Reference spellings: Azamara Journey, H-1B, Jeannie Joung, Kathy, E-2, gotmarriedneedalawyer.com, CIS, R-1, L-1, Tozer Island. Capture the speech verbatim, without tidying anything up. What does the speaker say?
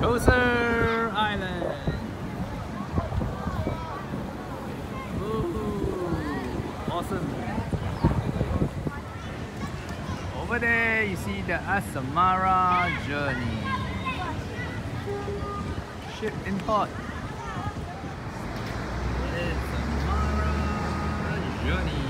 Tozer Island. Ooh, awesome. Over there you see the Azamara Journey. Ship in port. Azamara Journey.